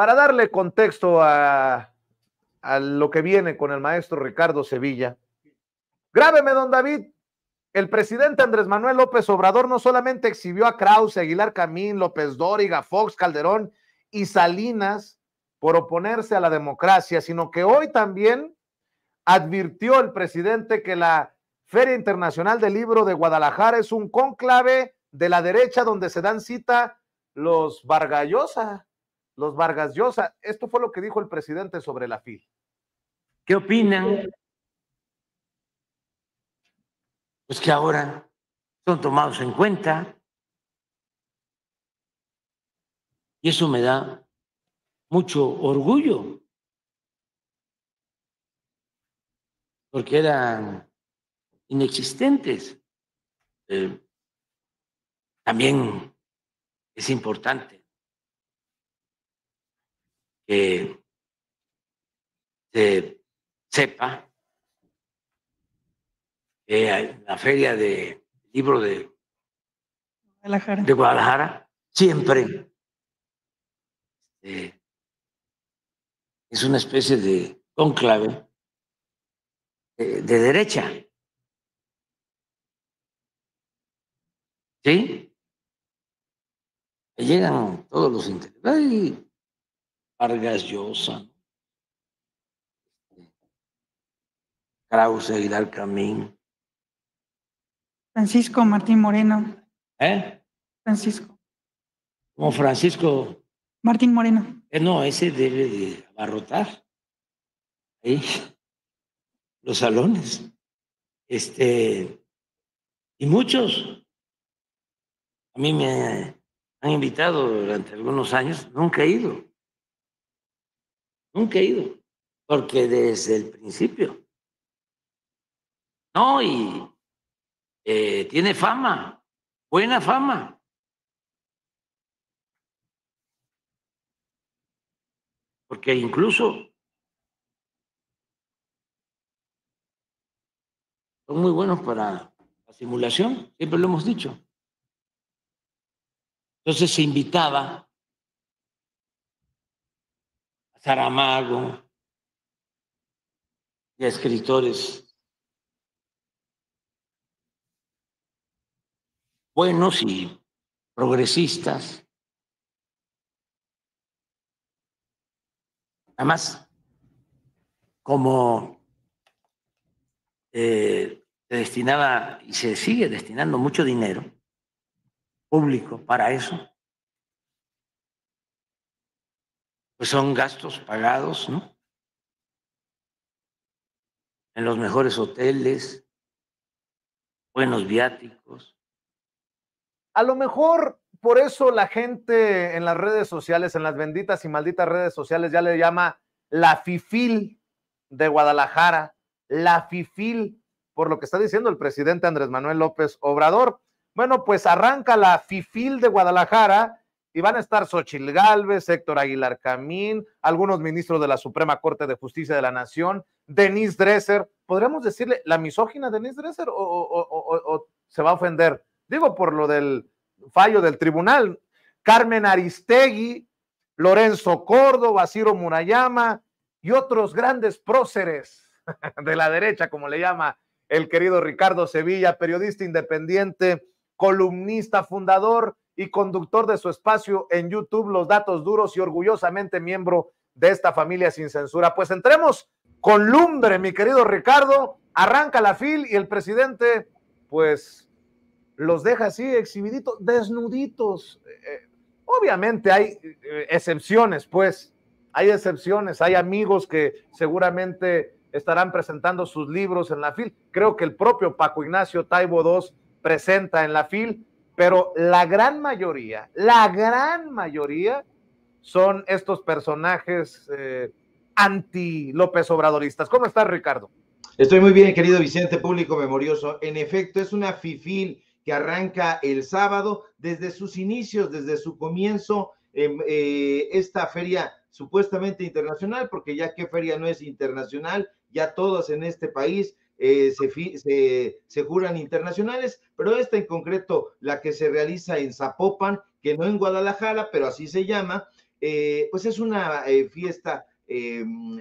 Para darle contexto a lo que viene con el maestro Ricardo Sevilla, grábeme, don David, el presidente Andrés Manuel López Obrador no solamente exhibió a Krause, Aguilar Camín, López Dóriga, Fox, Calderón y Salinas por oponerse a la democracia, sino que hoy también advirtió el presidente que la Feria Internacional del Libro de Guadalajara es un cónclave de la derecha donde se dan cita los Vargas Llosa, los Vargas Llosa. Esto fue lo que dijo el presidente sobre la FIL. ¿Qué opinan? Pues que ahora son tomados en cuenta, y eso me da mucho orgullo, porque eran inexistentes. También es importante que se sepa que la Feria del Libro de Guadalajara, siempre es una especie de cónclave de derecha. ¿Sí? Llegan todos los intelectuales y Vargas Llosa, Krause, Aguilar Camín, Francisco Martín Moreno. Como Francisco Martín Moreno. No, ese debe de abarrotar ahí los salones. Y muchos. A mí me han invitado durante algunos años, nunca he ido. Nunca he ido. Porque desde el principio. No, y tiene fama, buena fama. Porque incluso son muy buenos para la simulación, siempre lo hemos dicho. Entonces se invitaba a Saramago y a escritores buenos y progresistas. Además, como se destinaba y se sigue destinando mucho dinero público para eso, pues son gastos pagados, ¿no? En los mejores hoteles, buenos viáticos. A lo mejor por eso la gente en las redes sociales, en las benditas y malditas redes sociales, ya le llama la FIFIL de Guadalajara, la FIFIL, por lo que está diciendo el presidente Andrés Manuel López Obrador. Bueno, pues arranca la FIFIL de Guadalajara y van a estar Xochitl Galvez, Héctor Aguilar Camín, algunos ministros de la Suprema Corte de Justicia de la Nación, Denise Dresser. ¿Podríamos decirle la misógina Denise Dresser o se va a ofender? Digo, por lo del fallo del tribunal. Carmen Aristegui, Lorenzo Córdoba, Ciro Murayama y otros grandes próceres de la derecha, como le llama el querido Ricardo Sevilla, periodista independiente, columnista, fundador y conductor de su espacio en YouTube, Los Datos Duros, y orgullosamente miembro de esta familia sin censura. Pues entremos con lumbre, mi querido Ricardo. Arranca la FIL y el presidente, pues, los deja así, exhibiditos, desnuditos. Obviamente hay excepciones, pues, hay excepciones, hay amigos que seguramente estarán presentando sus libros en la FIL. Creo que el propio Paco Ignacio Taibo II presenta en la FIL, pero la gran mayoría son estos personajes anti-López Obradoristas. ¿Cómo estás, Ricardo? Estoy muy bien, querido Vicente, público memorioso. En efecto, es una FIFIL que arranca el sábado. Desde sus inicios, desde su comienzo, esta feria supuestamente internacional, porque ya qué feria no es internacional, ya todas en este país se juran internacionales, pero esta en concreto, la que se realiza en Zapopan, que no en Guadalajara, pero así se llama, pues es una fiesta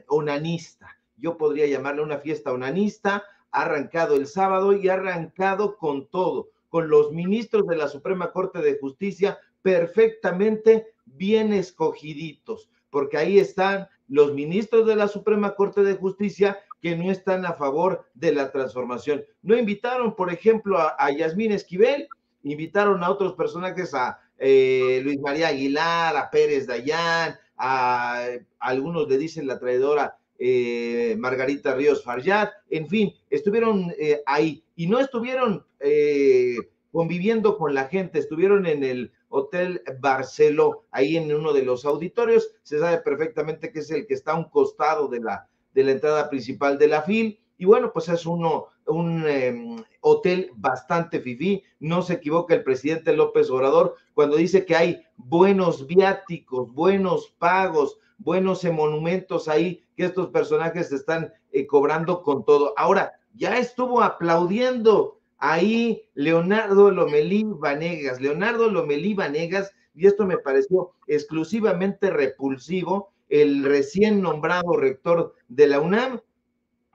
onanista. Yo podría llamarle una fiesta onanista. Ha arrancado el sábado y ha arrancado con todo, con los ministros de la Suprema Corte de Justicia perfectamente bien escogiditos, porque ahí están los ministros de la Suprema Corte de Justicia que no están a favor de la transformación. No invitaron, por ejemplo, a Yasmín Esquivel, invitaron a otros personajes, a Luis María Aguilar, a Pérez Dayán, a algunos le dicen la traidora Margarita Ríos Farjat, en fin, estuvieron ahí y no estuvieron conviviendo con la gente, estuvieron en el Hotel Barceló, ahí en uno de los auditorios. Se sabe perfectamente que es el que está a un costado de la entrada principal de la FIL, y bueno, pues es un hotel bastante fifí. No se equivoca el presidente López Obrador cuando dice que hay buenos viáticos, buenos pagos, buenos monumentos ahí, que estos personajes están cobrando con todo. Ahora, ya estuvo aplaudiendo ahí Leonardo Lomelí Vanegas. Leonardo Lomelí Vanegas, y esto me pareció exclusivamente repulsivo, el recién nombrado rector de la UNAM,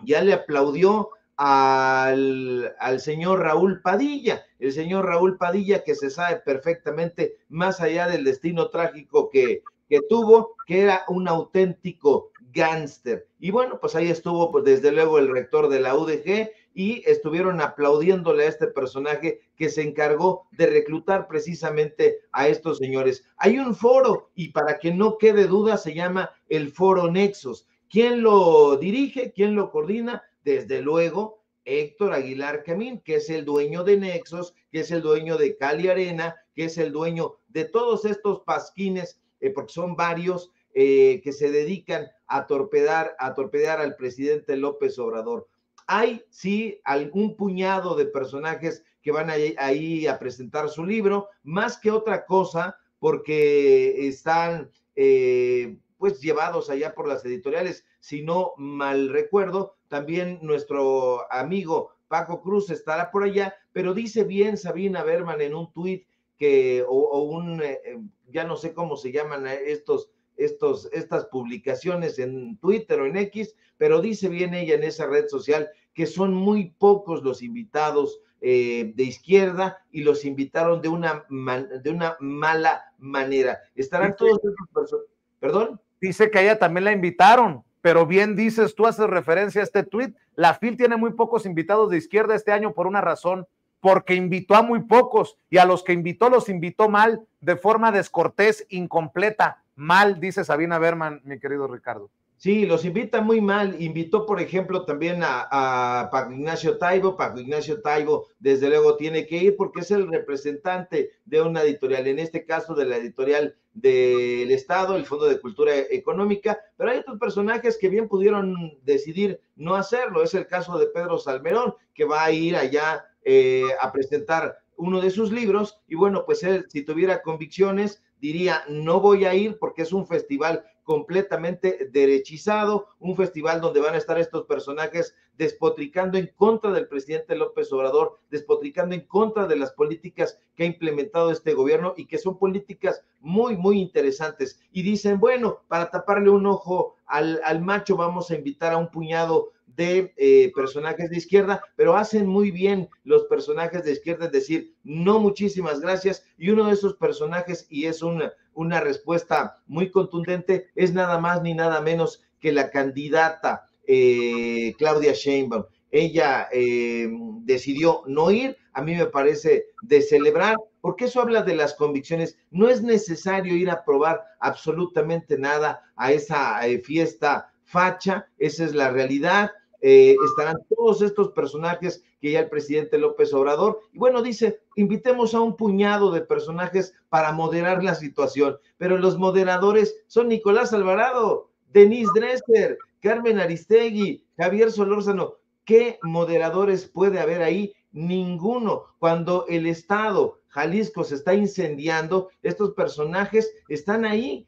ya le aplaudió al señor Raúl Padilla, el señor Raúl Padilla, que se sabe perfectamente, más allá del destino trágico que tuvo, que era un auténtico gángster. Y bueno, pues ahí estuvo, pues desde luego, el rector de la UDG, y estuvieron aplaudiéndole a este personaje que se encargó de reclutar precisamente a estos señores. Hay un foro, y para que no quede duda, se llama el Foro Nexos. ¿Quién lo dirige? ¿Quién lo coordina? Desde luego, Héctor Aguilar Camín, que es el dueño de Nexos, que es el dueño de Cali Arena, que es el dueño de todos estos pasquines, porque son varios que se dedican a torpedear al presidente López Obrador. Hay, sí, algún puñado de personajes que van ahí a presentar su libro, más que otra cosa, porque están pues llevados allá por las editoriales. Si no mal recuerdo, también nuestro amigo Paco Cruz estará por allá, pero dice bien Sabina Berman en un tuit que, ya no sé cómo se llaman estas publicaciones en Twitter o en X, pero dice bien ella en esa red social que son muy pocos los invitados de izquierda, y los invitaron de una mala manera. Estarán sí, todos estos personas. ¿Perdón? Dice que a ella también la invitaron, pero bien dices tú, haces referencia a este tuit, la FIL tiene muy pocos invitados de izquierda este año por una razón, porque invitó a muy pocos, y a los que invitó los invitó mal, de forma descortés, incompleta, mal, dice Sabina Berman, mi querido Ricardo. Sí, los invita muy mal. Invitó, por ejemplo, también a Paco Ignacio Taibo. Paco Ignacio Taibo, desde luego, tiene que ir porque es el representante de una editorial, en este caso de la editorial del Estado, el Fondo de Cultura Económica, pero hay otros personajes que bien pudieron decidir no hacerlo. Es el caso de Pedro Salmerón, que va a ir allá a presentar uno de sus libros, y bueno, pues él, si tuviera convicciones, diría, no voy a ir porque es un festival completamente derechizado, un festival donde van a estar estos personajes despotricando en contra del presidente López Obrador, despotricando en contra de las políticas que ha implementado este gobierno, y que son políticas muy, muy interesantes. Y dicen, bueno, para taparle un ojo al macho vamos a invitar a un puñado de personajes de izquierda, pero hacen muy bien los personajes de izquierda, es decir, no, muchísimas gracias. Y uno de esos personajes, y es una respuesta muy contundente, es nada más ni nada menos que la candidata Claudia Sheinbaum. Ella decidió no ir, a mí me parece de celebrar, porque eso habla de las convicciones. No es necesario ir a probar absolutamente nada a esa fiesta facha, esa es la realidad. Estarán todos estos personajes que ya el presidente López Obrador, y bueno, dice, invitemos a un puñado de personajes para moderar la situación, pero los moderadores son Nicolás Alvarado, Denise Dresser, Carmen Aristegui, Javier Solórzano. ¿Qué moderadores puede haber ahí? Ninguno. Cuando el Estado, Jalisco, se está incendiando, estos personajes están ahí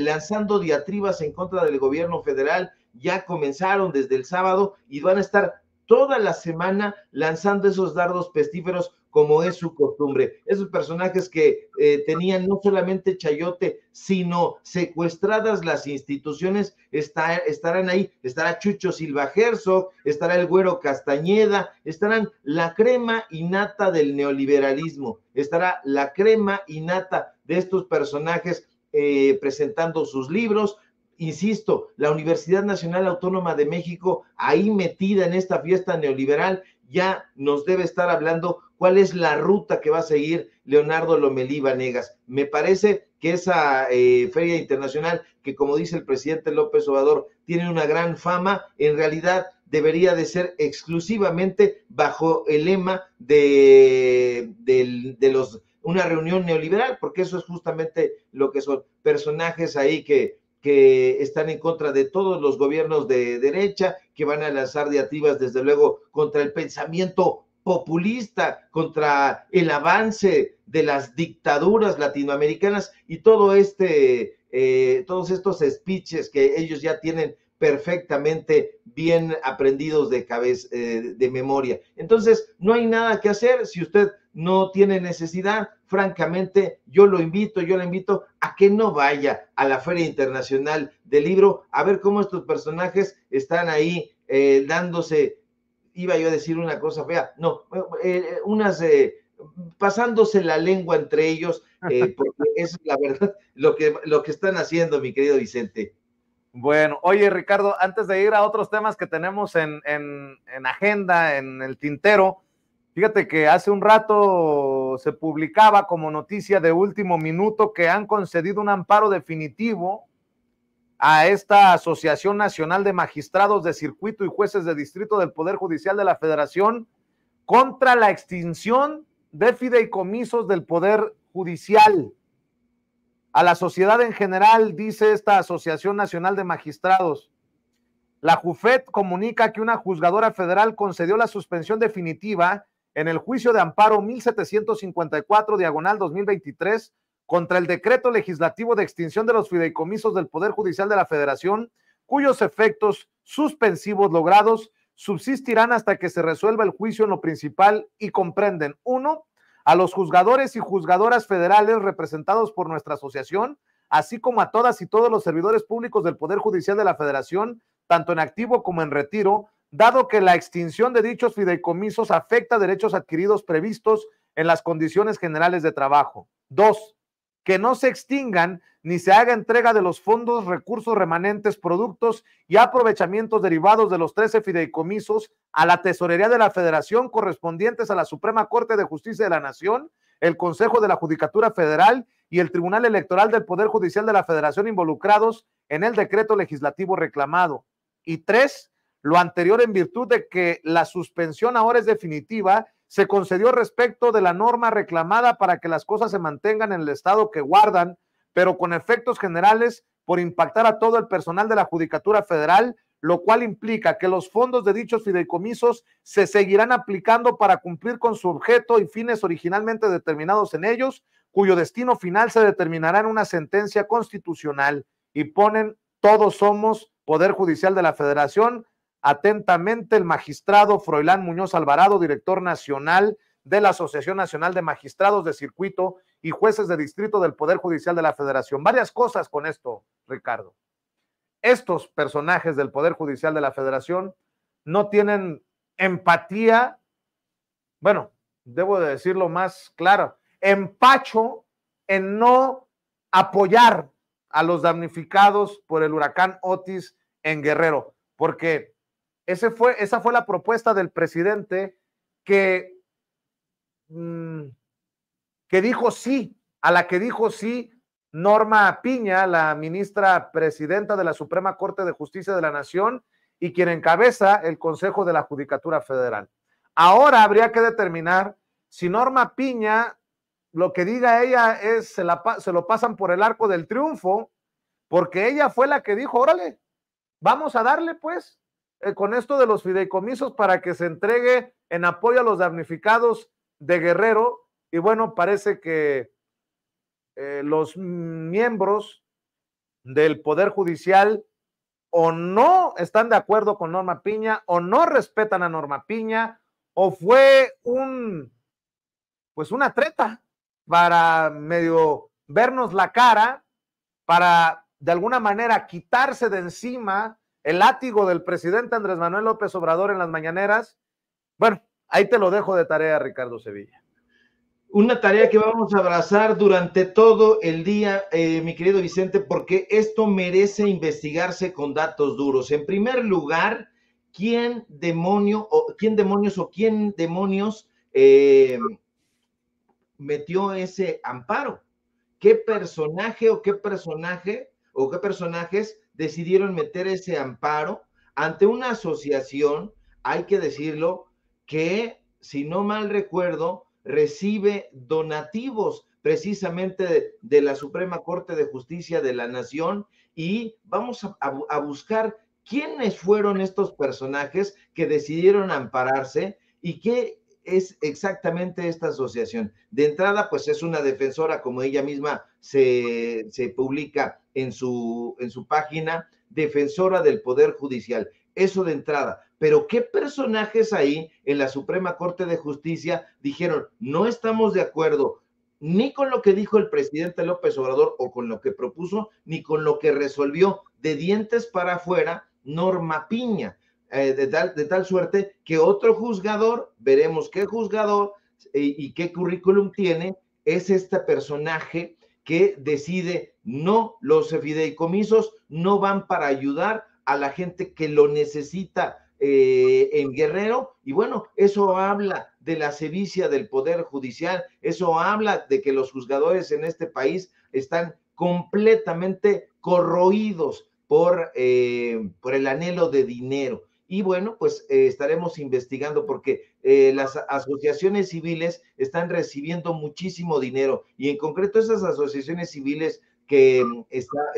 lanzando diatribas en contra del gobierno federal. Ya comenzaron desde el sábado y van a estar toda la semana lanzando esos dardos pestíferos como es su costumbre. Esos personajes que tenían no solamente chayote, sino secuestradas las instituciones, estarán ahí. Estará Chucho Silva Herzog, estará el Güero Castañeda, estarán la crema innata del neoliberalismo, estará la crema innata de estos personajes presentando sus libros. Insisto, la Universidad Nacional Autónoma de México, ahí metida en esta fiesta neoliberal, ya nos debe estar hablando cuál es la ruta que va a seguir Leonardo Lomelí Vanegas. Me parece que esa Feria Internacional, que como dice el presidente López Obrador, tiene una gran fama, en realidad debería de ser exclusivamente bajo el lema de una reunión neoliberal, porque eso es justamente lo que son, personajes ahí que están en contra de todos los gobiernos de derecha, que van a lanzar diatribas, desde luego, contra el pensamiento populista, contra el avance de las dictaduras latinoamericanas y todos estos speeches que ellos ya tienen perfectamente bien aprendidos de cabeza, de memoria. Entonces, no hay nada que hacer. Si usted no tiene necesidad, francamente, yo la invito a que no vaya a la Feria Internacional del Libro, a ver cómo estos personajes están ahí dándose, iba yo a decir una cosa fea, no, pasándose la lengua entre ellos, porque es la verdad lo que están haciendo, mi querido Vicente. Bueno, oye, Ricardo, antes de ir a otros temas que tenemos en agenda, en el tintero, fíjate que hace un rato se publicaba como noticia de último minuto que han concedido un amparo definitivo a esta Asociación Nacional de Magistrados de Circuito y Jueces de Distrito del Poder Judicial de la Federación contra la extinción de fideicomisos del Poder Judicial. A la sociedad en general, dice esta Asociación Nacional de Magistrados. La JUFET comunica que una juzgadora federal concedió la suspensión definitiva en el juicio de amparo 1754/2023 contra el decreto legislativo de extinción de los fideicomisos del Poder Judicial de la Federación, cuyos efectos suspensivos logrados subsistirán hasta que se resuelva el juicio en lo principal y comprenden: 1. A los juzgadores y juzgadoras federales representados por nuestra asociación, así como a todas y todos los servidores públicos del Poder Judicial de la Federación, tanto en activo como en retiro, dado que la extinción de dichos fideicomisos afecta derechos adquiridos previstos en las condiciones generales de trabajo. 2. Que no se extingan ni se haga entrega de los fondos, recursos remanentes, productos y aprovechamientos derivados de los 13 fideicomisos a la Tesorería de la Federación, correspondientes a la Suprema Corte de Justicia de la Nación, el Consejo de la Judicatura Federal y el Tribunal Electoral del Poder Judicial de la Federación, involucrados en el decreto legislativo reclamado. Y 3. Lo anterior, en virtud de que la suspensión ahora es definitiva, se concedió respecto de la norma reclamada para que las cosas se mantengan en el estado que guardan, pero con efectos generales por impactar a todo el personal de la Judicatura Federal, lo cual implica que los fondos de dichos fideicomisos se seguirán aplicando para cumplir con su objeto y fines originalmente determinados en ellos, cuyo destino final se determinará en una sentencia constitucional. Y ponen: todos somos Poder Judicial de la Federación. Atentamente, el magistrado Froilán Muñoz Alvarado, director nacional de la Asociación Nacional de Magistrados de Circuito y Jueces de Distrito del Poder Judicial de la Federación. Varias cosas con esto, Ricardo. Estos personajes del Poder Judicial de la Federación no tienen empatía, bueno, debo de decirlo más claro, empacho en no apoyar a los damnificados por el huracán Otis en Guerrero, porque esa fue la propuesta del presidente, que dijo sí, a la que dijo sí Norma Piña, la ministra presidenta de la Suprema Corte de Justicia de la Nación y quien encabeza el Consejo de la Judicatura Federal. Ahora habría que determinar si Norma Piña, lo que diga ella es, se lo pasan por el arco del triunfo, porque ella fue la que dijo: órale, vamos a darle pues con esto de los fideicomisos para que se entregue en apoyo a los damnificados de Guerrero. Y bueno, parece que los miembros del Poder Judicial o no están de acuerdo con Norma Piña, o no respetan a Norma Piña, o fue un pues una treta para medio vernos la cara, para de alguna manera quitarse de encima el látigo del presidente Andrés Manuel López Obrador en las mañaneras. Bueno, ahí te lo dejo de tarea, Ricardo Sevilla. Una tarea que vamos a abrazar durante todo el día, mi querido Vicente, porque esto merece investigarse con datos duros. En primer lugar, ¿quién demonios metió ese amparo? ¿Qué personaje o qué personajes decidieron meter ese amparo ante una asociación, hay que decirlo, que, si no mal recuerdo, recibe donativos precisamente de la Suprema Corte de Justicia de la Nación? Y vamos a buscar quiénes fueron estos personajes que decidieron ampararse y qué es exactamente esta asociación. De entrada, pues es una defensora, como ella misma se publica en su página, defensora del Poder Judicial. Eso de entrada. Pero ¿qué personajes ahí en la Suprema Corte de Justicia dijeron: no estamos de acuerdo ni con lo que dijo el presidente López Obrador o con lo que propuso, ni con lo que resolvió de dientes para afuera Norma Piña? De tal suerte que otro juzgador, veremos qué juzgador y qué currículum tiene, es este personaje que decide: no, los fideicomisos no van para ayudar a la gente que lo necesita en Guerrero. Y bueno, eso habla de la sevicia del Poder Judicial, eso habla de que los juzgadores en este país están completamente corroídos por el anhelo de dinero. Y bueno, pues estaremos investigando, porque las asociaciones civiles están recibiendo muchísimo dinero, y en concreto esas asociaciones civiles que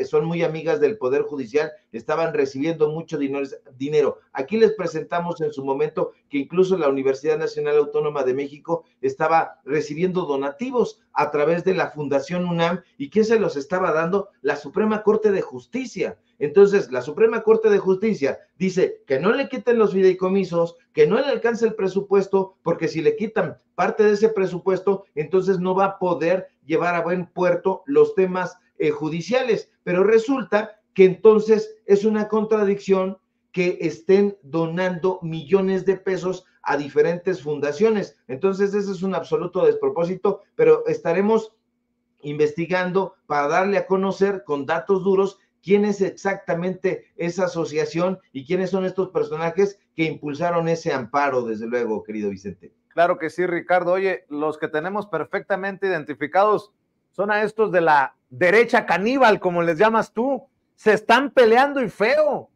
son muy amigas del Poder Judicial, estaban recibiendo mucho dinero. Aquí les presentamos en su momento que incluso la Universidad Nacional Autónoma de México estaba recibiendo donativos a través de la Fundación UNAM, y que se los estaba dando la Suprema Corte de Justicia. Entonces, la Suprema Corte de Justicia dice que no le quiten los fideicomisos, que no le alcance el presupuesto, porque si le quitan parte de ese presupuesto, entonces no va a poder llevar a buen puerto los temas judiciales. Pero resulta que entonces es una contradicción que estén donando millones de pesos a diferentes fundaciones. Entonces ese es un absoluto despropósito, pero estaremos investigando para darle a conocer con datos duros quién es exactamente esa asociación y quiénes son estos personajes que impulsaron ese amparo, desde luego, querido Vicente. Claro que sí, Ricardo. Oye, los que tenemos perfectamente identificados son a estos de la derecha caníbal, como les llamas tú. Se están peleando y feo.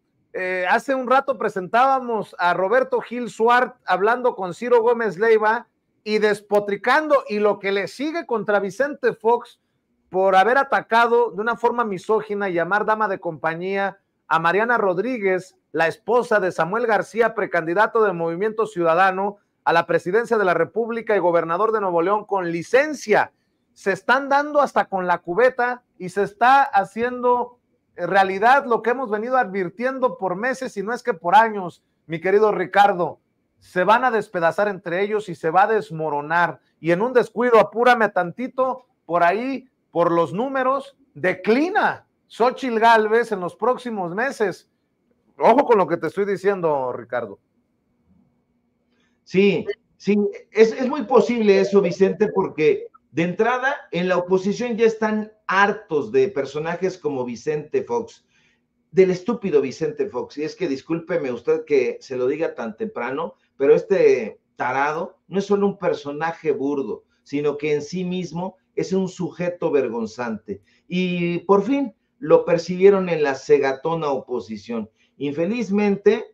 Hace un rato presentábamos a Roberto Gil Suart hablando con Ciro Gómez Leiva y despotricando, y lo que le sigue contra Vicente Fox por haber atacado de una forma misógina y llamar dama de compañía a Mariana Rodríguez, la esposa de Samuel García, precandidato del Movimiento Ciudadano a la presidencia de la República y gobernador de Nuevo León con licencia. Se están dando hasta con la cubeta y se está haciendo realidad lo que hemos venido advirtiendo por meses, y no es que por años, mi querido Ricardo. Se van a despedazar entre ellos y se va a desmoronar, y en un descuido, apúrame tantito, por ahí, por los números, declina Xochitl Galvez en los próximos meses. Ojo con lo que te estoy diciendo, Ricardo. Sí, es muy posible eso, Vicente, porque de entrada, en la oposición ya están hartos de personajes como Vicente Fox, del estúpido Vicente Fox. Y es que discúlpeme usted que se lo diga tan temprano, pero este tarado no es solo un personaje burdo, sino que en sí mismo es un sujeto vergonzante. Y por fin lo percibieron en la cegatona oposición. Infelizmente,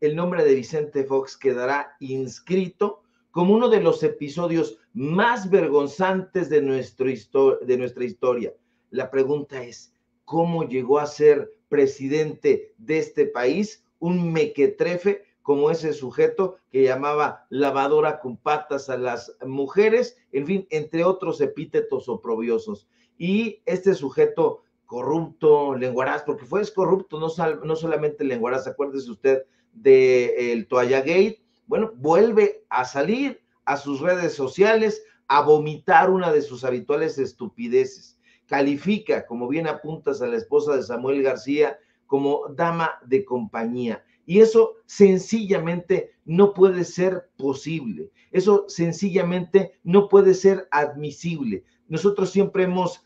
el nombre de Vicente Fox quedará inscrito como uno de los episodios más vergonzantes de nuestra historia. La pregunta es: ¿cómo llegó a ser presidente de este país un mequetrefe como ese sujeto que llamaba lavadora con patas a las mujeres? En fin, entre otros epítetos oprobiosos. Y este sujeto corrupto, lenguaraz, porque fue corrupto, no solamente lenguaraz, acuérdese usted del Toalla Gate. Bueno, vuelve a salir a sus redes sociales a vomitar una de sus habituales estupideces. Califica, como bien apuntas, a la esposa de Samuel García como dama de compañía. Y eso sencillamente no puede ser posible. Eso sencillamente no puede ser admisible. Nosotros siempre hemos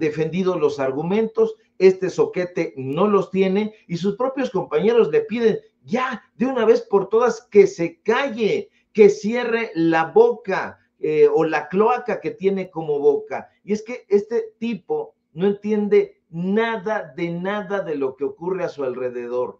defendido los argumentos, este zoquete no los tiene y sus propios compañeros le piden ya, de una vez por todas, que se calle, que cierre la boca o la cloaca que tiene como boca. Y es que este tipo no entiende nada de lo que ocurre a su alrededor.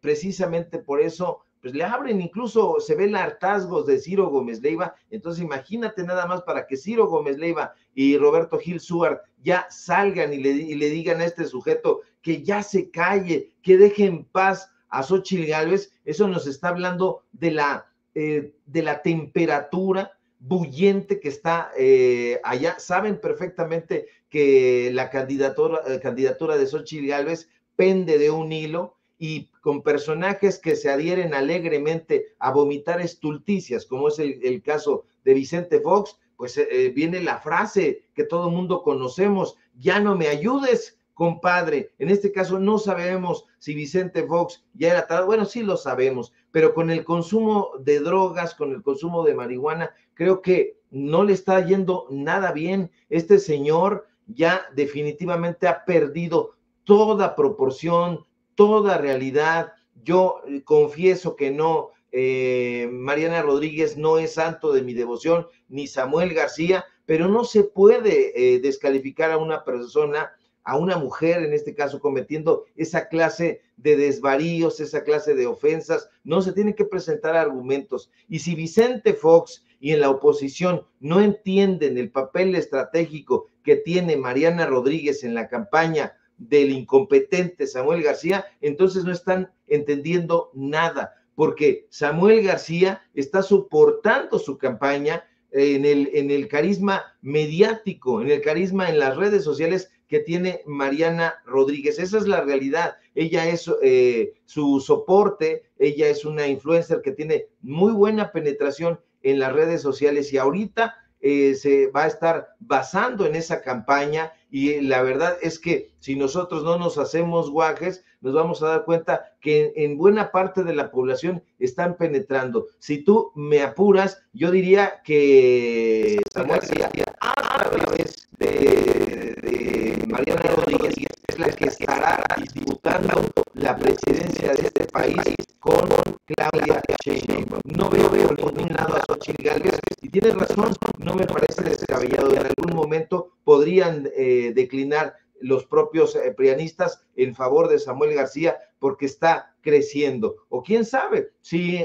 Precisamente por eso, pues le abren, incluso se ven hartazgos de Ciro Gómez Leiva. Entonces imagínate nada más, para que Ciro Gómez Leiva y Roberto Gil Suart ya salgan y le digan a este sujeto que ya se calle, que deje en paz a Xochitl Galvez. Eso nos está hablando de la temperatura bullente que está allá. Saben perfectamente que la candidatura de Xochitl Galvez pende de un hilo, y con personajes que se adhieren alegremente a vomitar estulticias, como es el caso de Vicente Fox, pues viene la frase que todo mundo conocemos: ya no me ayudes, compadre. En este caso no sabemos si Vicente Fox ya era atado, bueno, sí lo sabemos, pero con el consumo de drogas, con el consumo de marihuana, creo que no le está yendo nada bien. Este señor ya definitivamente ha perdido toda proporción, toda realidad. Yo confieso que no, Mariana Rodríguez no es santo de mi devoción, ni Samuel García, pero no se puede descalificar a una persona, a una mujer en este caso, cometiendo esa clase de desvaríos, esa clase de ofensas. No se tienen que presentar argumentos. Y si Vicente Fox y en la oposición no entienden el papel estratégico que tiene Mariana Rodríguez en la campaña del incompetente Samuel García, entonces no están entendiendo nada, porque Samuel García está soportando su campaña en el carisma mediático, en el carisma en las redes sociales que tiene Mariana Rodríguez. Esa es la realidad. Ella es su soporte, ella es una influencer que tiene muy buena penetración en las redes sociales, y ahorita se va a estar basando en esa campaña. Y la verdad es que si nosotros no nos hacemos guajes, nos vamos a dar cuenta que en buena parte de la población están penetrando. Si tú me apuras, yo diría que Samuel García, a través de Mariana Rodríguez, es la que estará disputando la presidencia de este país con Claudia Sheinbaum. No veo por ningún lado a Xochitl Galvez, y tienes razón, no me parece descabellado. En algún momento podrían declinar los propios prianistas en favor de Samuel García, porque está creciendo. O quién sabe, si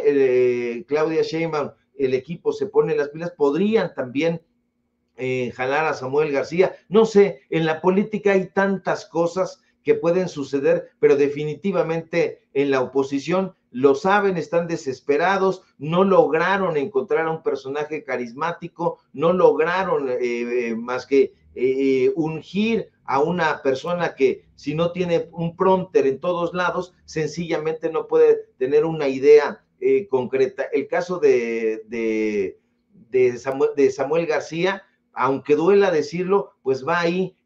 Claudia Sheinbaum, el equipo se pone las pilas, podrían también jalar a Samuel García. No sé, en la política hay tantas cosas que pueden suceder, pero definitivamente en la oposición lo saben, están desesperados, no lograron encontrar a un personaje carismático, no lograron más que ungir a una persona que, si no tiene un prompter en todos lados, sencillamente no puede tener una idea concreta. El caso de Samuel García, aunque duela decirlo, pues va ahí.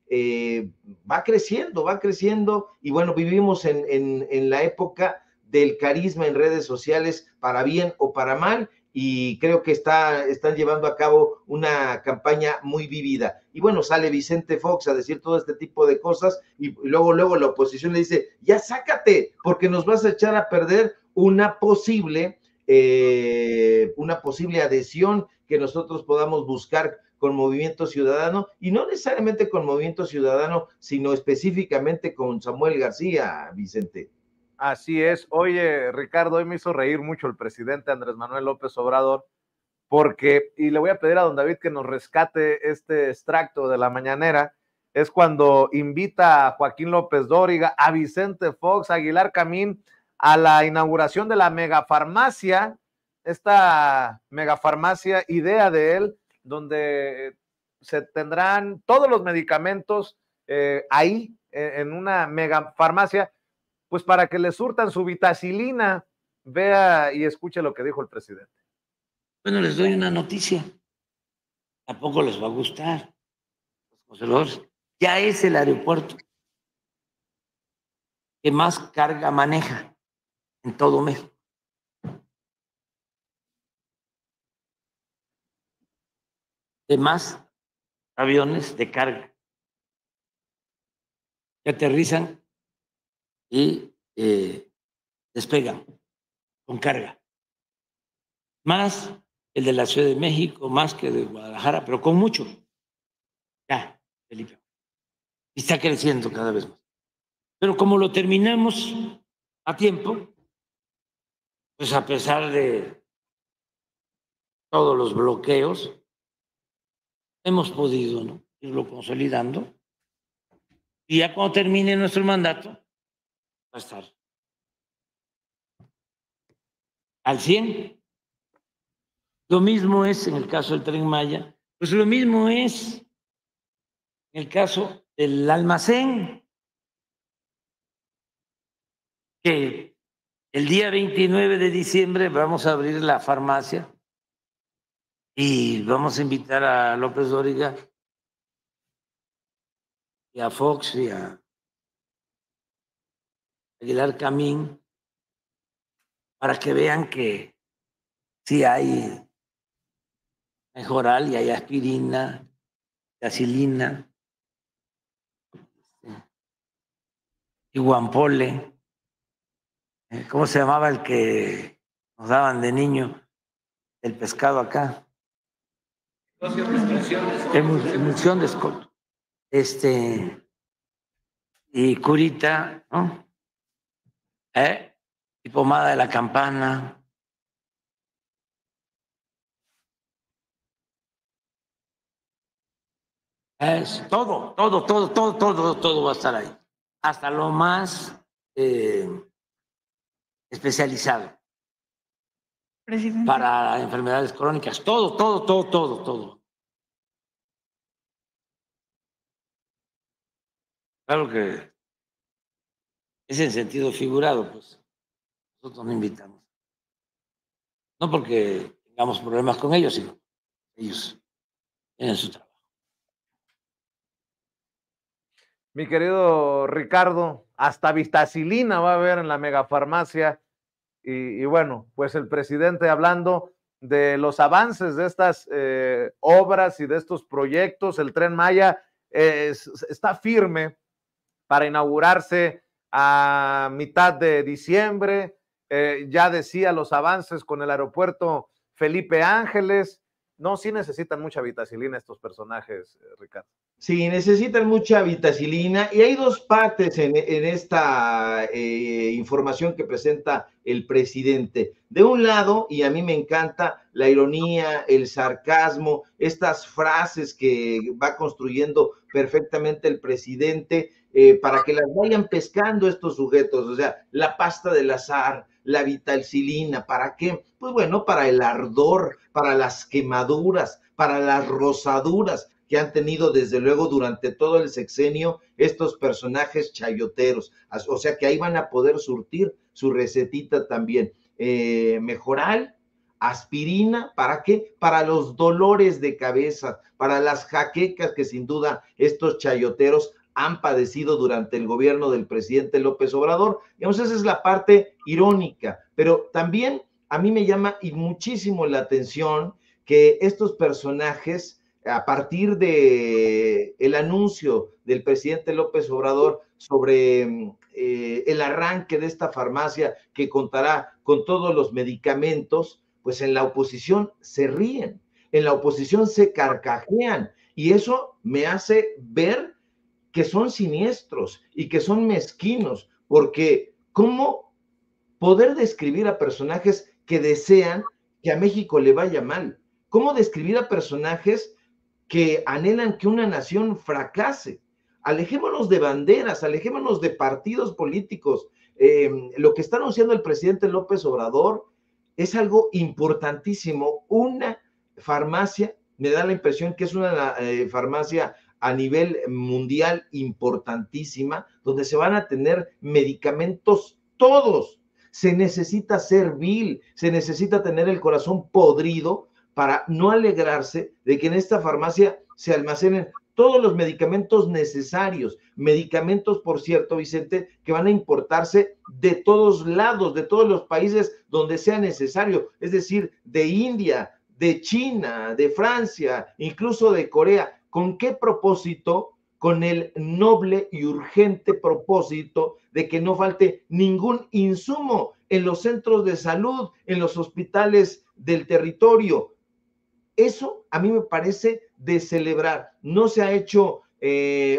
Va creciendo, y bueno, vivimos en la época del carisma en redes sociales, para bien o para mal, y creo que están llevando a cabo una campaña muy vivida. Y bueno, sale Vicente Fox a decir todo este tipo de cosas, y luego la oposición le dice: ya sácate, porque nos vas a echar a perder una posible adhesión que nosotros podamos buscar con Movimiento Ciudadano, y no necesariamente con Movimiento Ciudadano, sino específicamente con Samuel García, Vicente. Así es. Oye, Ricardo, hoy me hizo reír mucho el presidente Andrés Manuel López Obrador, porque, y le voy a pedir a don David que nos rescate este extracto de la mañanera, es cuando invita a Joaquín López Dóriga, a Vicente Fox, a Aguilar Camín, a la inauguración de la megafarmacia, esta megafarmacia, idea de él, donde se tendrán todos los medicamentos ahí, en una megafarmacia, pues para que le surtan su vitacilina. Vea y escuche lo que dijo el presidente. Bueno, les doy una noticia. tampoco les va a gustar. Los conservadores, ya es el aeropuerto que más carga maneja en todo México. De más aviones de carga que aterrizan y despegan con carga. Más el de la Ciudad de México, más que de Guadalajara, pero con mucho. Ya, Felipe. Y está creciendo cada vez más. Pero como lo terminamos a tiempo, pues a pesar de todos los bloqueos, hemos podido, ¿no?, irlo consolidando, y ya cuando termine nuestro mandato va a estar al 100. Lo mismo es en el caso del Tren Maya, pues lo mismo es en el caso del almacén, que el día 29 de diciembre vamos a abrir la farmacia. Y vamos a invitar a López Dóriga y a Fox y a Aguilar Camín para que vean que sí hay mejoral y hay aspirina, gasilina y guampole. ¿Cómo se llamaba el que nos daban de niño el pescado acá? Emulsión de escoto. Y curita, ¿no? Y pomada de la campana. Todo va a estar ahí. Hasta lo más especializado. Presidente. Para enfermedades crónicas, todo. Claro que es en sentido figurado, pues nosotros no invitamos. No porque tengamos problemas con ellos, sino ellos tienen su trabajo. Mi querido Ricardo, hasta vitacilina va a haber en la megafarmacia. Y bueno, pues el presidente hablando de los avances de estas obras y de estos proyectos, el Tren Maya está firme para inaugurarse a mitad de diciembre, ya decía los avances con el aeropuerto Felipe Ángeles. No, sí necesitan mucha vitacilina estos personajes, Ricardo. Sí, necesitan mucha vitacilina y hay dos partes en esta información que presenta el presidente. De un lado, y a mí me encanta la ironía, el sarcasmo, estas frases que va construyendo perfectamente el presidente para que las vayan pescando estos sujetos, o sea, la pasta del azar, la vitacilina, ¿para qué? Pues bueno, para el ardor, para las quemaduras, para las rosaduras que han tenido desde luego durante todo el sexenio estos personajes chayoteros. O sea que ahí van a poder surtir su recetita también. Mejoral, aspirina, ¿para qué? Para los dolores de cabeza, para las jaquecas que sin duda estos chayoteros han padecido durante el gobierno del presidente López Obrador. Digamos, esa es la parte irónica, pero también a mí me llama y muchísimo la atención que estos personajes, a partir de el anuncio del presidente López Obrador sobre el arranque de esta farmacia que contará con todos los medicamentos, pues en la oposición se ríen, en la oposición se carcajean, y eso me hace ver que son siniestros y que son mezquinos, porque ¿cómo poder describir a personajes que desean que a México le vaya mal? ¿Cómo describir a personajes que anhelan que una nación fracase? Alejémonos de banderas, alejémonos de partidos políticos. Lo que está anunciando el presidente López Obrador es algo importantísimo. Una farmacia, me da la impresión que es una farmacia a nivel mundial importantísima, donde se van a tener medicamentos todos. Se necesita ser vil, se necesita tener el corazón podrido para no alegrarse de que en esta farmacia se almacenen todos los medicamentos necesarios, medicamentos, por cierto, Vicente, que van a importarse de todos lados, de todos los países donde sea necesario, es decir, de India, de China, de Francia, incluso de Corea. ¿Con qué propósito? Con el noble y urgente propósito de que no falte ningún insumo en los centros de salud, en los hospitales del territorio. Eso a mí me parece de celebrar. No se ha hecho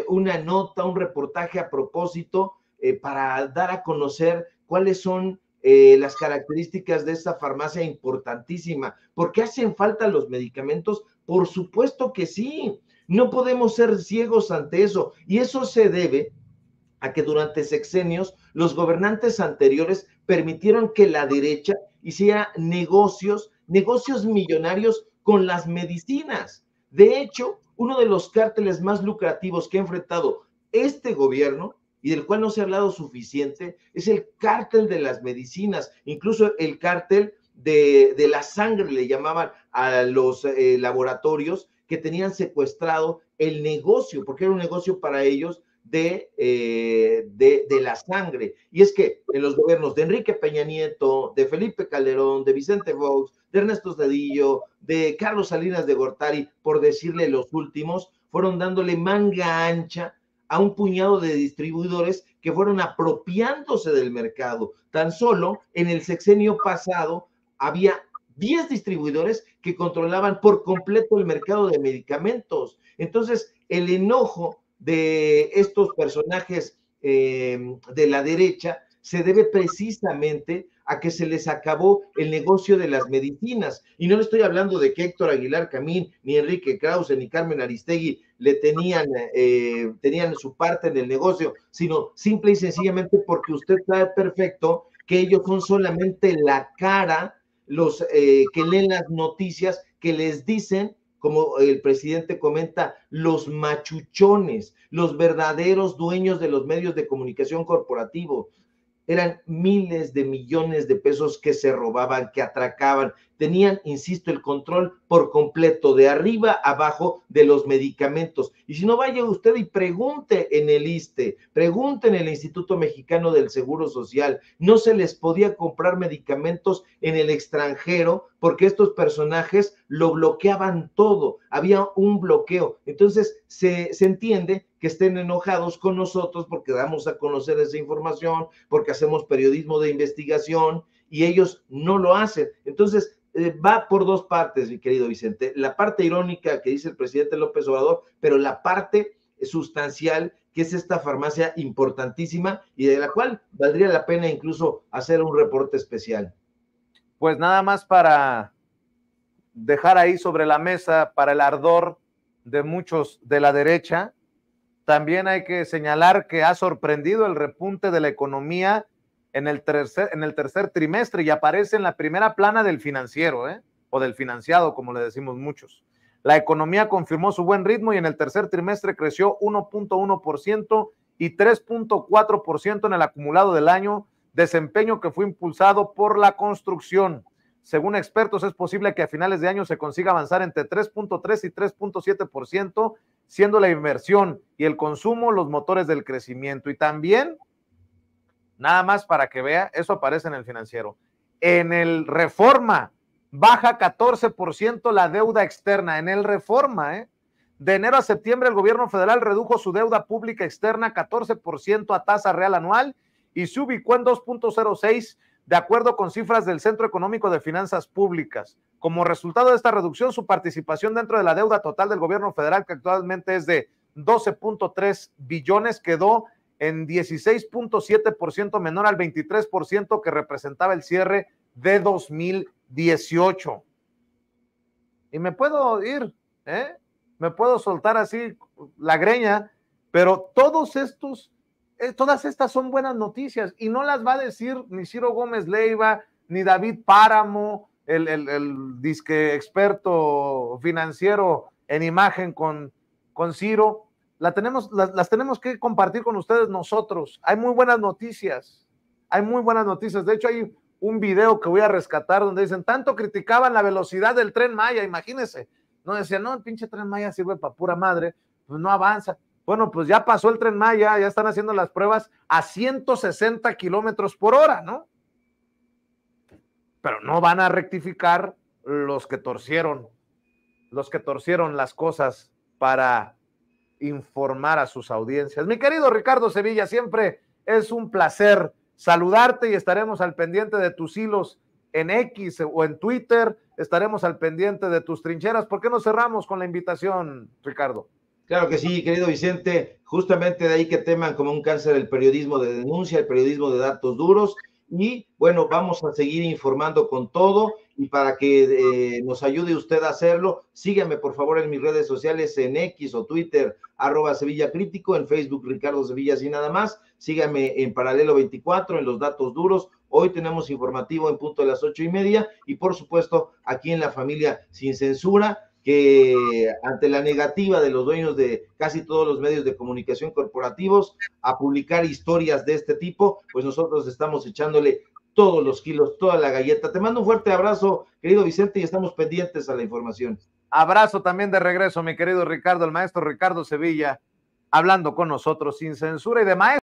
una nota, un reportaje a propósito para dar a conocer cuáles son las características de esta farmacia importantísima. ¿Por qué hacen falta los medicamentos? Por supuesto que sí. No podemos ser ciegos ante eso. Y eso se debe a que durante sexenios los gobernantes anteriores permitieron que la derecha hiciera negocios millonarios con las medicinas. De hecho, uno de los cárteles más lucrativos que ha enfrentado este gobierno y del cual no se ha hablado suficiente es el cártel de las medicinas, incluso el cártel de la sangre le llamaban a los laboratorios que tenían secuestrado el negocio, porque era un negocio para ellos de la sangre. Y es que en los gobiernos de Enrique Peña Nieto, de Felipe Calderón, de Vicente Fox, de Ernesto Zedillo, de Carlos Salinas de Gortari, por decirle los últimos, fueron dándole manga ancha a un puñado de distribuidores que fueron apropiándose del mercado. Tan solo en el sexenio pasado había 10 distribuidores que controlaban por completo el mercado de medicamentos. Entonces, el enojo de estos personajes de la derecha se debe precisamente a que se les acabó el negocio de las medicinas. Y no le estoy hablando de que Héctor Aguilar Camín, ni Enrique Krause, ni Carmen Aristegui le tenían su parte en el negocio, sino simple y sencillamente porque usted sabe perfecto que ellos son solamente la cara, los que leen las noticias, que les dicen, como el presidente comenta, los machuchones, los verdaderos dueños de los medios de comunicación corporativos. Eran miles de millones de pesos que se robaban, que atracaban. Tenían, insisto, el control por completo, de arriba abajo, de los medicamentos. Y si no, vaya usted y pregunte en el ISSSTE, pregunte en el Instituto Mexicano del Seguro Social. No se les podía comprar medicamentos en el extranjero porque estos personajes lo bloqueaban todo. Había un bloqueo. Entonces, se entiende que estén enojados con nosotros porque damos a conocer esa información, porque hacemos periodismo de investigación y ellos no lo hacen. Entonces, va por dos partes, mi querido Vicente. La parte irónica que dice el presidente López Obrador, pero la parte sustancial que es esta farmacia importantísima y de la cual valdría la pena incluso hacer un reporte especial. Pues nada más para dejar ahí sobre la mesa, para el ardor de muchos de la derecha, también hay que señalar que ha sorprendido el repunte de la economía en el tercer trimestre y aparece en la primera plana del financiero, o del financiado, como le decimos muchos. La economía confirmó su buen ritmo y en el tercer trimestre creció 1.1% y 3.4% en el acumulado del año, desempeño que fue impulsado por la construcción. Según expertos, es posible que a finales de año se consiga avanzar entre 3.3 y 3.7%, siendo la inversión y el consumo los motores del crecimiento. Y también, nada más para que vea, eso aparece en el financiero. En el Reforma, baja 14% la deuda externa. En el Reforma, de enero a septiembre, el gobierno federal redujo su deuda pública externa 14% a tasa real anual y se ubicó en 2.06%, de acuerdo con cifras del Centro Económico de Finanzas Públicas. Como resultado de esta reducción, su participación dentro de la deuda total del gobierno federal, que actualmente es de 12.3 billones, quedó en 16.7% menor al 23% que representaba el cierre de 2018. Y me puedo ir, me puedo soltar así la greña, pero todas estas son buenas noticias y no las va a decir ni Ciro Gómez Leiva, ni David Páramo, el disque experto financiero en imagen con Ciro. Las tenemos que compartir con ustedes nosotros. Hay muy buenas noticias. De hecho, hay un video que voy a rescatar donde dicen, tanto criticaban la velocidad del Tren Maya, imagínense, no decían, no, el pinche Tren Maya sirve para pura madre, pues no avanza. Bueno, pues ya pasó el Tren Maya, ya están haciendo las pruebas a 160 kilómetros por hora, ¿no? Pero no van a rectificar los que torcieron las cosas para informar a sus audiencias. Mi querido Ricardo Sevilla, siempre es un placer saludarte y estaremos al pendiente de tus hilos en X o en Twitter, estaremos al pendiente de tus trincheras. ¿Por qué no cerramos con la invitación, Ricardo? Claro que sí, querido Vicente, justamente de ahí que teman como un cáncer el periodismo de denuncia, el periodismo de datos duros. Y bueno, vamos a seguir informando con todo y para que nos ayude usted a hacerlo, sígame por favor en mis redes sociales en X o Twitter, @SevillaCrítico, en Facebook Ricardo Sevilla y nada más, sígame en Paralelo 24, en Los Datos Duros, hoy tenemos informativo en punto de las 8:30 y por supuesto aquí en La Familia Sin Censura, que ante la negativa de los dueños de casi todos los medios de comunicación corporativos a publicar historias de este tipo, pues nosotros estamos echándole todos los kilos, toda la galleta. Te mando un fuerte abrazo, querido Vicente, y estamos pendientes a la información. Abrazo también de regreso, mi querido Ricardo, el maestro Ricardo Sevilla, hablando con nosotros sin censura y de maestro.